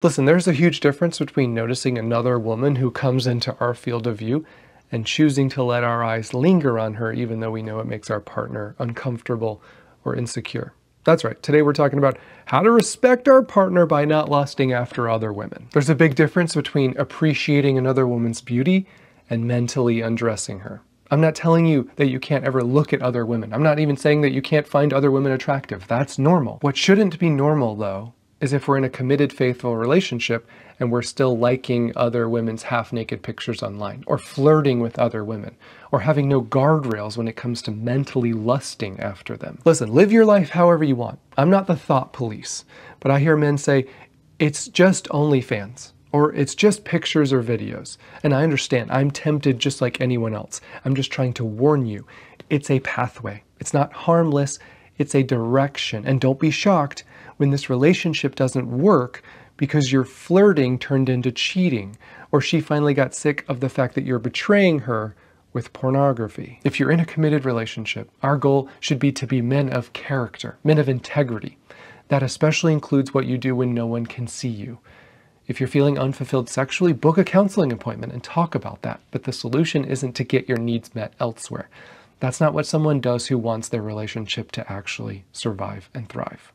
Listen, there's a huge difference between noticing another woman who comes into our field of view and choosing to let our eyes linger on her even though we know it makes our partner uncomfortable or insecure. That's right, today we're talking about how to respect our partner by not lusting after other women. There's a big difference between appreciating another woman's beauty and mentally undressing her. I'm not telling you that you can't ever look at other women. I'm not even saying that you can't find other women attractive. That's normal. What shouldn't be normal, though, is if we're in a committed, faithful relationship and we're still liking other women's half-naked pictures online, or flirting with other women, or having no guardrails when it comes to mentally lusting after them. Listen, live your life however you want. I'm not the thought police, but I hear men say, it's just OnlyFans, or it's just pictures or videos. And I understand, I'm tempted just like anyone else. I'm just trying to warn you, it's a pathway. It's not harmless, it's a direction. And don't be shocked when this relationship doesn't work because your flirting turned into cheating, or she finally got sick of the fact that you're betraying her with pornography. If you're in a committed relationship, our goal should be to be men of character, men of integrity. That especially includes what you do when no one can see you. If you're feeling unfulfilled sexually, book a counseling appointment and talk about that. But the solution isn't to get your needs met elsewhere. That's not what someone does who wants their relationship to actually survive and thrive.